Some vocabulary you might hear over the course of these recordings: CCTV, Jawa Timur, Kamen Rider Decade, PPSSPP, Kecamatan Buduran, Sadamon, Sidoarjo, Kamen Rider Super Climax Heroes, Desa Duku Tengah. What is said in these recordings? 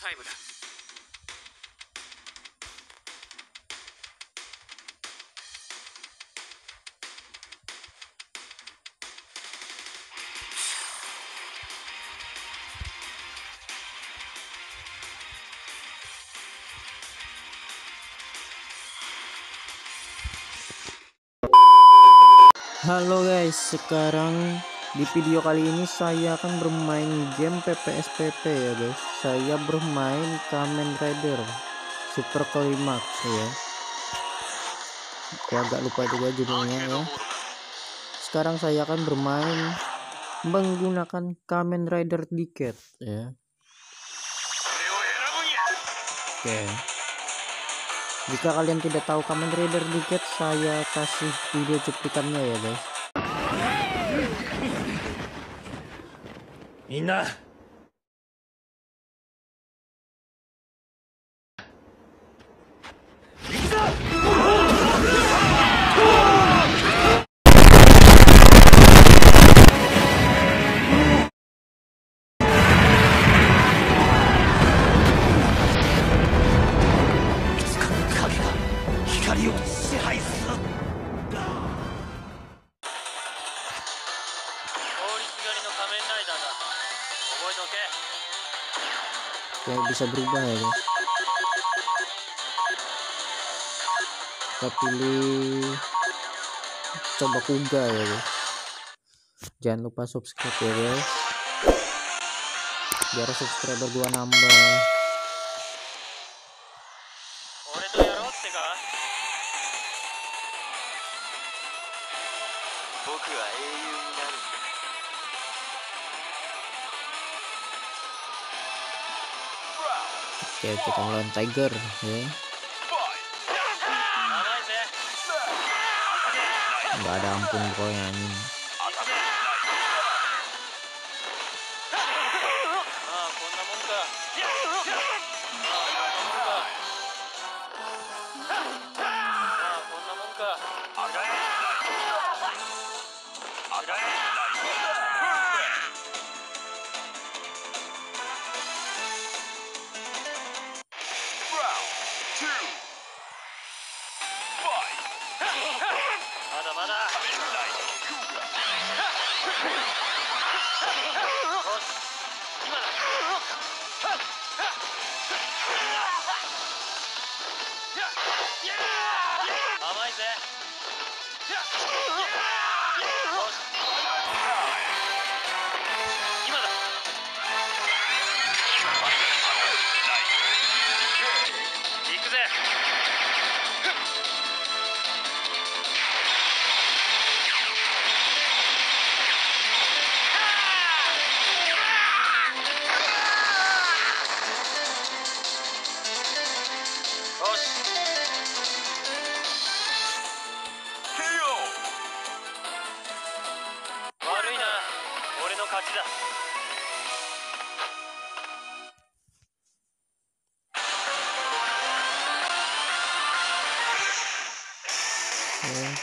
タイムだ。Halo guys, sekarang di video kali ini saya akan bermain game PPSSPP ya guys. Saya bermain Kamen Rider Super Climax ya. Saya agak lupa juga judulnya ya. Sekarang saya akan bermain menggunakan Kamen Rider Decade ya. Oke. Jika kalian tidak tahu Kamen Rider Decade, saya kasih video cuplikannya ya guys. みんないつかの影が光を支配する。 Kayak bisa berubah ya guys. Kita pilih coba kuga ya guys. Jangan lupa subscribe ya guys, biar subscriber gua nambah. Oke, kita lawan Tiger ya. Nggak ada ampun pokoknya ini.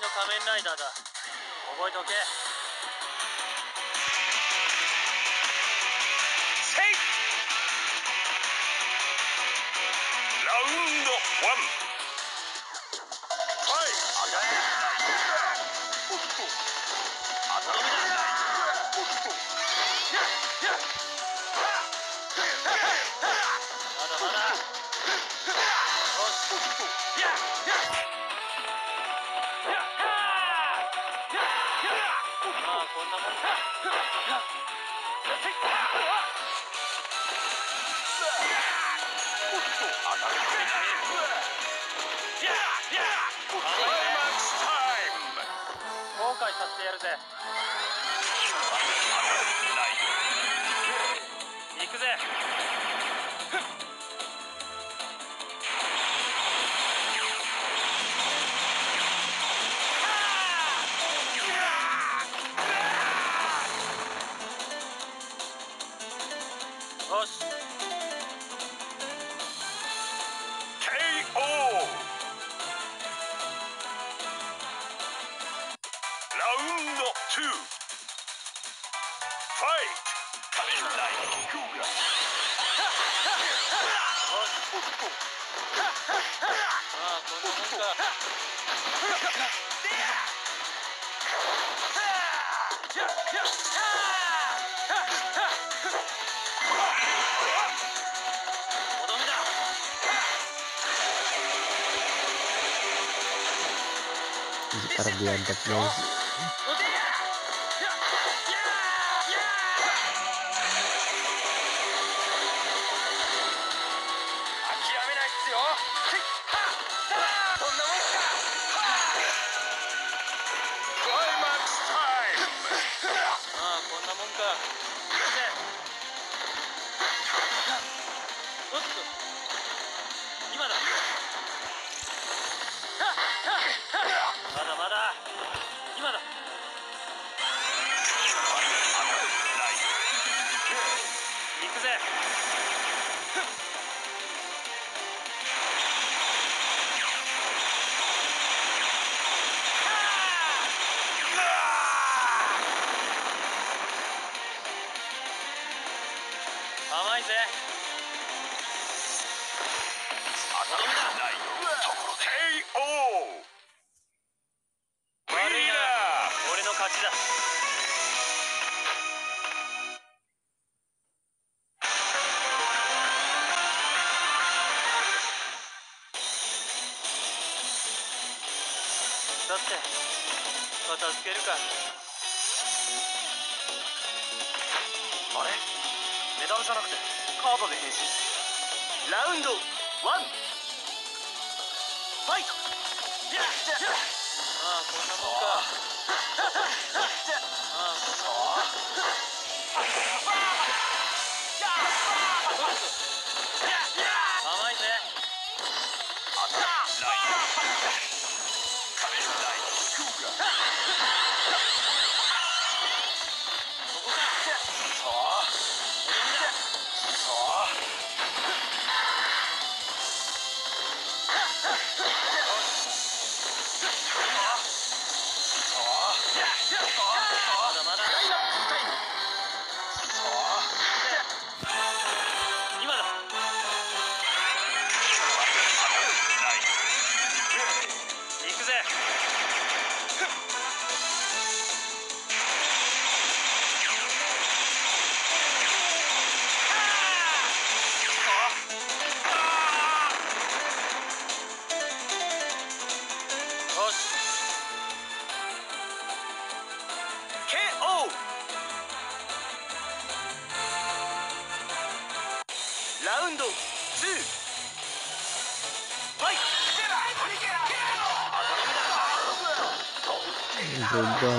の仮面ライダーだ。覚えておけ。せい。ラウンドワン。はい。まだまだ。こんなもんだ。後悔させてやるぜ。行くぜ。Ntar dianggap guys. Bodoh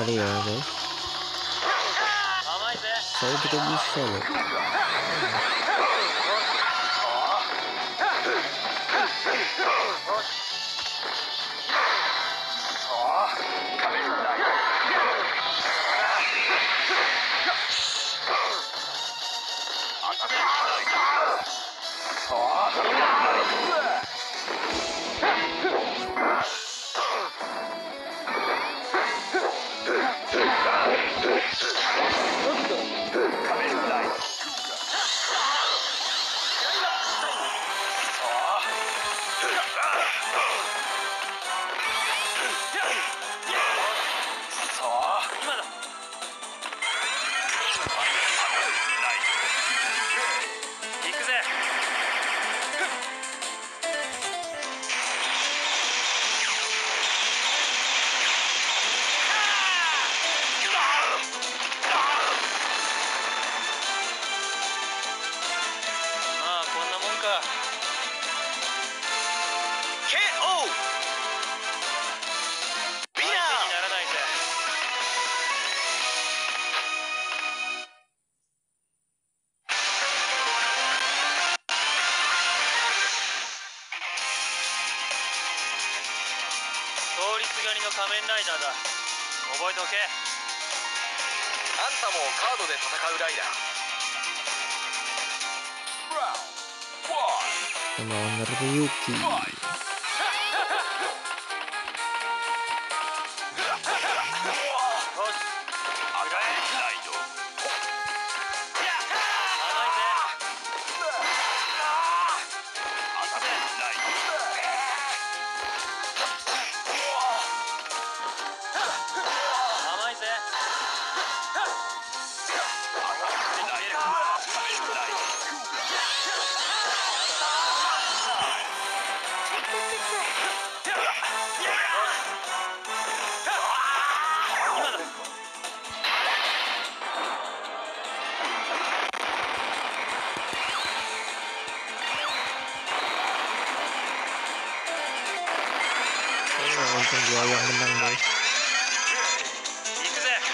ya guys, saya tidak bisa loh. 仮面ライダーだ。覚えておけ。あんたもカードで戦うライダー。ラウンド1。この女の子ユキ。Gua yang menang guys. Lu nggak kena guys.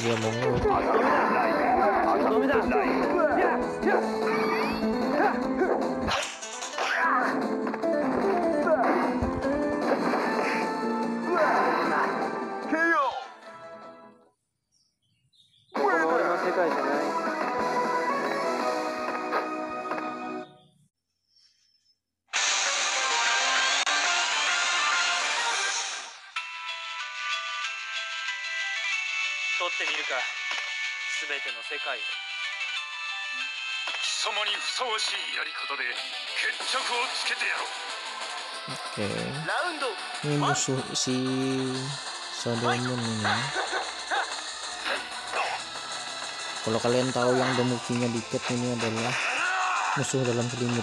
Dia mau ngurus.世界を貴様にふさわしいやり方で決着をつけてやろう。ラウンド。ini musuh si Sadamon ini. Kalau kalian tahu yang demukinya dikit, ini adalah musuh dalam selimut.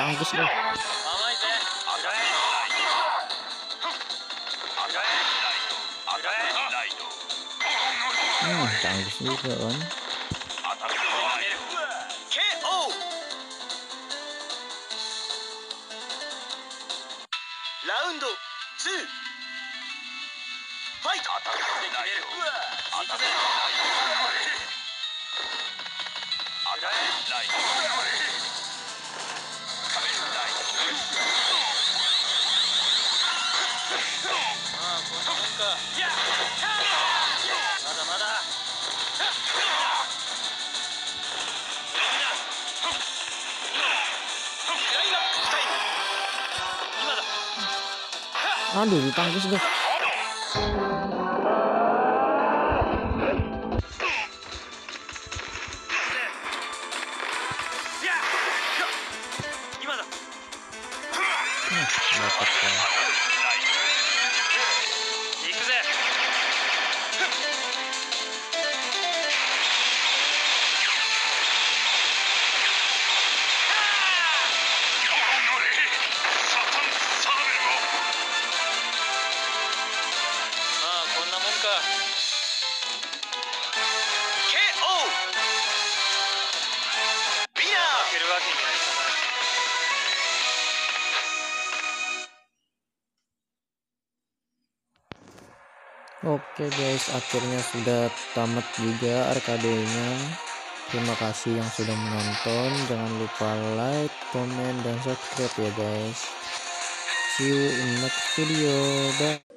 Tangkus deh. Tangkus juga kan. Round 2. Fight. Aduh, ditangkis deh. Oke guys, akhirnya sudah tamat juga arcade-nya. Terima kasih yang sudah menonton. Jangan lupa like, comment, dan subscribe ya guys. See you in next video. Bye.